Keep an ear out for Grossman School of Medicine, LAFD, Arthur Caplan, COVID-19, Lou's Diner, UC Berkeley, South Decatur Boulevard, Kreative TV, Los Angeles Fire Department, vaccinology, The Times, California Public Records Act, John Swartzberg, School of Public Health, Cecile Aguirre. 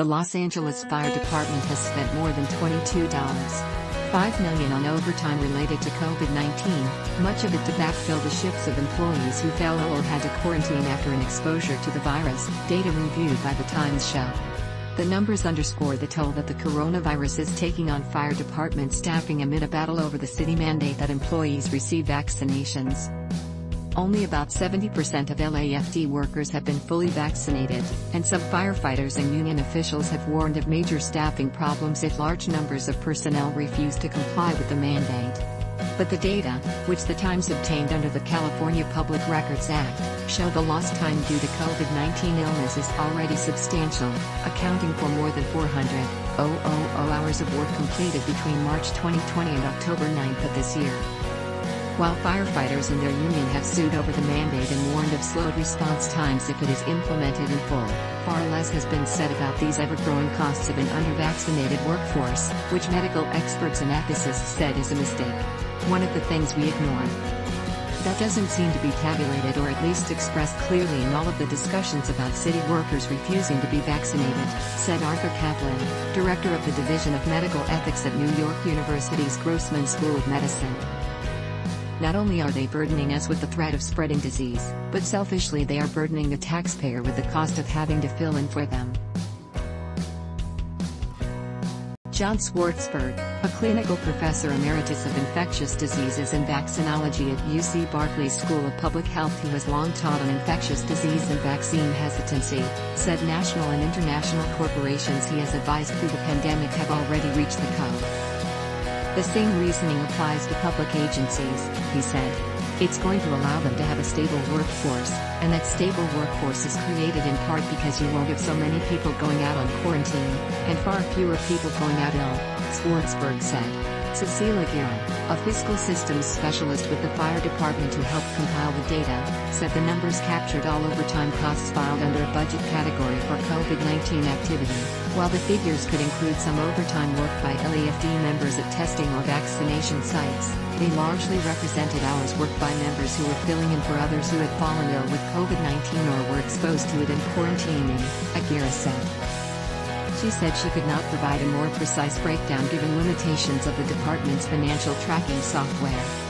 The Los Angeles Fire Department has spent more than $22.5 million on overtime related to COVID-19, much of it to backfill the shifts of employees who fell ill or had to quarantine after an exposure to the virus, data reviewed by The Times show. The numbers underscore the toll that the coronavirus is taking on fire department staffing amid a battle over the city mandate that employees receive vaccinations. Only about 70% of LAFD workers have been fully vaccinated, and some firefighters and union officials have warned of major staffing problems if large numbers of personnel refuse to comply with the mandate. But the data, which the Times obtained under the California Public Records Act, show the lost time due to COVID-19 illness is already substantial, accounting for more than 400,000 hours of work completed between March 2020 and October 9th of this year. While firefighters and their union have sued over the mandate and warned of slowed response times if it is implemented in full, far less has been said about these ever-growing costs of an under-vaccinated workforce, which medical experts and ethicists said is a mistake. One of the things we ignore. That doesn't seem to be tabulated or at least expressed clearly in all of the discussions about city workers refusing to be vaccinated, said Arthur Caplan, director of the Division of Medical Ethics at New York University's Grossman School of Medicine. Not only are they burdening us with the threat of spreading disease, but selfishly they are burdening the taxpayer with the cost of having to fill in for them. John Swartzberg, a clinical professor emeritus of infectious diseases and vaccinology at UC Berkeley School of Public Health who has long taught on infectious disease and vaccine hesitancy, said national and international corporations he has advised through the pandemic have already reached the code. The same reasoning applies to public agencies, he said. It's going to allow them to have a stable workforce, and that stable workforce is created in part because you won't have so many people going out on quarantine, and far fewer people going out ill, Swartzberg said. Cecile Aguirre, a fiscal systems specialist with the fire department who helped compile the data, said the numbers captured all overtime costs filed under a budget category for COVID-19 activity, while the figures could include some overtime work by LAFD members at testing or vaccination sites. They largely represented hours worked by members who were filling in for others who had fallen ill with COVID-19 or were exposed to it in quarantining, Aguirre said. She said she could not provide a more precise breakdown given limitations of the department's financial tracking software.